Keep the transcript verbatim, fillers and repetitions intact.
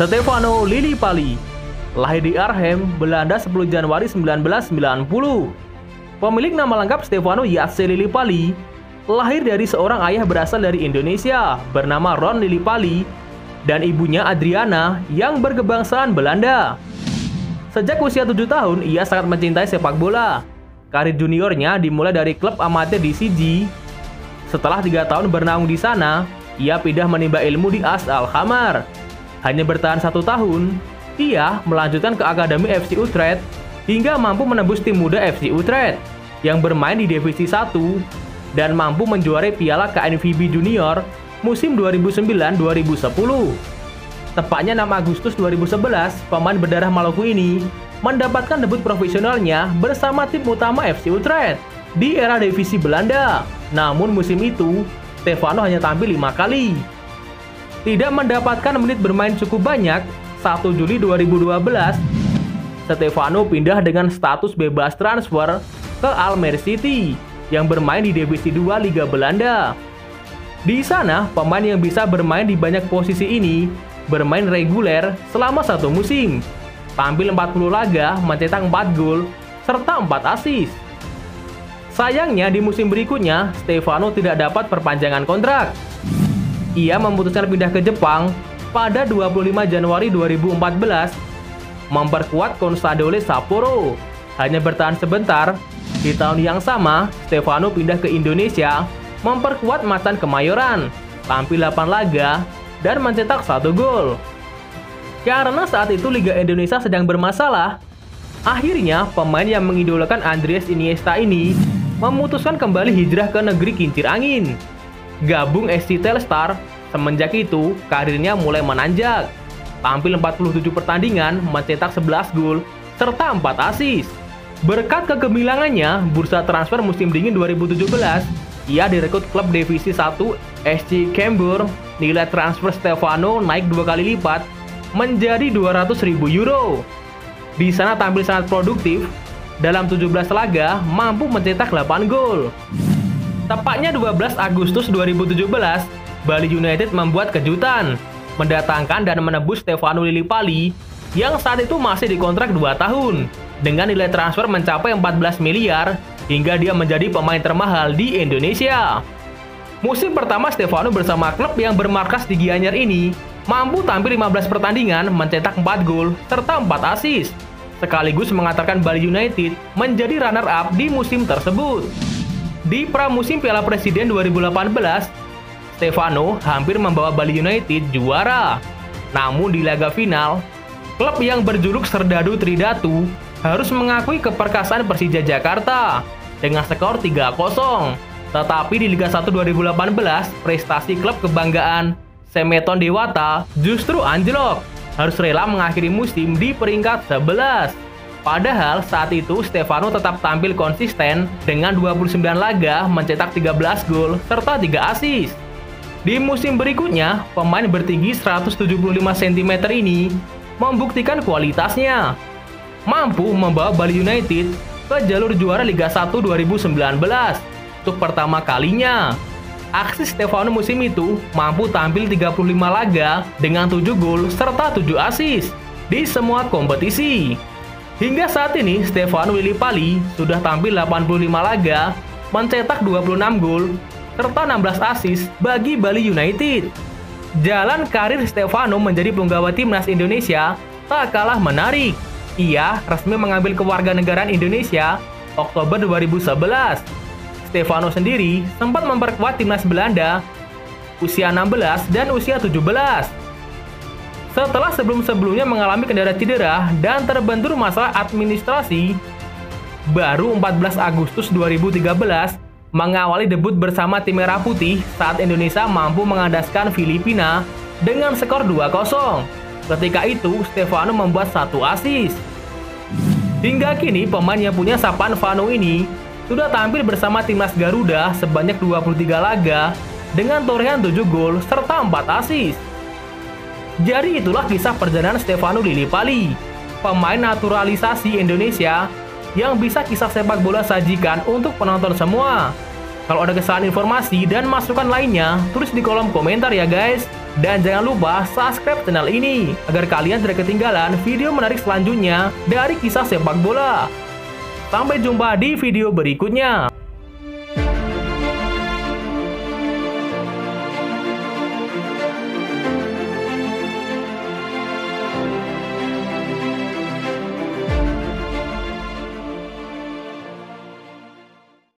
Stefano Lilipali, lahir di Arnhem, Belanda sepuluh Januari seribu sembilan ratus sembilan puluh. Pemilik nama lengkap Stefano Yatse Lilipali, lahir dari seorang ayah berasal dari Indonesia bernama Ron Lilipaly dan ibunya Adriana yang berkebangsaan Belanda. Sejak usia tujuh tahun, ia sangat mencintai sepak bola. Karir juniornya dimulai dari klub amatir di Siji. Setelah tiga tahun bernaung di sana, ia pindah menimba ilmu di As Al Hamar. Hanya bertahan satu tahun, ia melanjutkan ke Akademi F C Utrecht hingga mampu menembus tim muda F C Utrecht yang bermain di Divisi satu dan mampu menjuarai Piala K N V B Junior musim dua ribu sembilan dua ribu sepuluh. Tepatnya enam Agustus dua ribu sebelas, pemain berdarah Maluku ini mendapatkan debut profesionalnya bersama tim utama F C Utrecht di era Divisi Belanda. Namun musim itu, Stefano hanya tampil lima kali. Tidak mendapatkan menit bermain cukup banyak, satu Juli dua ribu dua belas, Stefano pindah dengan status bebas transfer ke Almere City yang bermain di Divisi dua Liga Belanda. Di sana, pemain yang bisa bermain di banyak posisi ini bermain reguler selama satu musim, tampil empat puluh laga, mencetak empat gol, serta empat asis. Sayangnya di musim berikutnya, Stefano tidak dapat perpanjangan kontrak. Ia memutuskan pindah ke Jepang pada dua puluh lima Januari dua ribu empat belas, memperkuat Consadole Sapporo. Hanya bertahan sebentar, di tahun yang sama, Stefano pindah ke Indonesia, memperkuat Macan Kemayoran, tampil delapan laga, dan mencetak satu gol. Karena saat itu Liga Indonesia sedang bermasalah, akhirnya pemain yang mengidolakan Andrés Iniesta ini memutuskan kembali hijrah ke negeri kincir angin, gabung S C Telstar. Semenjak itu, karirnya mulai menanjak. Tampil empat puluh tujuh pertandingan, mencetak sebelas gol, serta empat asis. Berkat kegemilangannya, bursa transfer musim dingin dua ribu tujuh belas, ia direkrut klub Divisi satu S C Cambuur. Nilai transfer Stefano naik dua kali lipat menjadi dua ratus ribu euro. Di sana tampil sangat produktif, dalam tujuh belas laga mampu mencetak delapan gol. Tepatnya dua belas Agustus dua ribu tujuh belas, Bali United membuat kejutan, mendatangkan dan menebus Stefano Lilipali yang saat itu masih dikontrak dua tahun dengan nilai transfer mencapai empat belas miliar hingga dia menjadi pemain termahal di Indonesia. Musim pertama Stefano bersama klub yang bermarkas di Gianyar ini mampu tampil lima belas pertandingan, mencetak empat gol serta empat asis, sekaligus mengantarkan Bali United menjadi runner up di musim tersebut. Di pramusim Piala Presiden dua ribu delapan belas, Stefano hampir membawa Bali United juara. Namun di laga final, klub yang berjuluk Serdadu Tridatu harus mengakui keperkasaan Persija Jakarta dengan skor tiga kosong. Tetapi di Liga satu dua ribu delapan belas, prestasi klub kebanggaan Semeton Dewata justru anjlok, harus rela mengakhiri musim di peringkat sebelas. Padahal saat itu Stefano tetap tampil konsisten dengan dua puluh sembilan laga, mencetak tiga belas gol serta tiga asis. Di musim berikutnya, pemain bertinggi seratus tujuh puluh lima sentimeter ini membuktikan kualitasnya, mampu membawa Bali United ke jalur juara Liga satu dua ribu sembilan belas untuk pertama kalinya. Aksi Stefano musim itu mampu tampil tiga puluh lima laga dengan tujuh gol serta tujuh asis di semua kompetisi. Hingga saat ini, Stefano Lilipali sudah tampil delapan puluh lima laga, mencetak dua puluh enam gol, serta enam belas asis bagi Bali United. Jalan karir Stefano menjadi penggawa timnas Indonesia tak kalah menarik. Ia resmi mengambil kewarganegaraan Indonesia Oktober dua ribu sebelas. Stefano sendiri sempat memperkuat timnas Belanda usia enam belas dan usia tujuh belas. Setelah sebelum-sebelumnya mengalami kendala cedera dan terbentur masalah administrasi, baru empat belas Agustus dua ribu tiga belas mengawali debut bersama tim Merah Putih saat Indonesia mampu mengandaskan Filipina dengan skor dua kosong. Ketika itu, Stefano membuat satu asis. Hingga kini, pemain yang punya sapaan Fano ini sudah tampil bersama timnas Garuda sebanyak dua puluh tiga laga dengan torehan tujuh gol serta empat asis. Jadi itulah kisah perjalanan Stefano Lilipali, pemain naturalisasi Indonesia yang bisa kisah sepak bola sajikan untuk penonton semua. Kalau ada kesalahan informasi dan masukan lainnya, tulis di kolom komentar ya guys. Dan jangan lupa subscribe channel ini, agar kalian tidak ketinggalan video menarik selanjutnya dari kisah sepak bola. Sampai jumpa di video berikutnya.